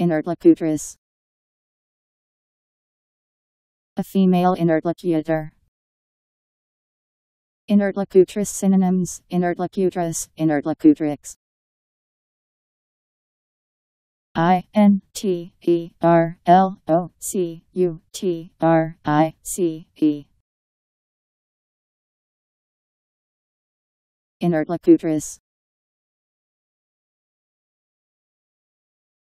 Interlocutrix. A female interlocutor. Interlocutrix synonyms: interlocutress, interlocutrix. Interlocutrice. Interlocutrix.